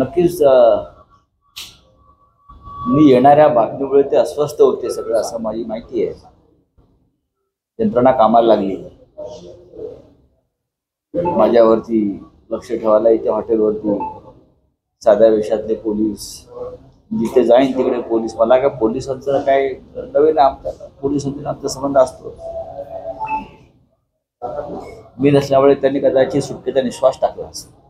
नक्कीच मी येणाऱ्या बातमीमुळे ते अस्वस्थ होते सगळं असं माझी माहिती आहे। यंत्रणा कामाला लागली माझ्यावरती लक्ष ठेवायला इथे हॉटेलवरती साध्या वेशातले पोलीस जिथे जाईन तिकडे पोलीस मला काय पोलिसांचं काय नवीन आमच्या पोलिसांचा आमचा संबंध असतो मी नसल्यामुळे त्यांनी कदाचित सुटकेचा निश्वास टाकला असतो।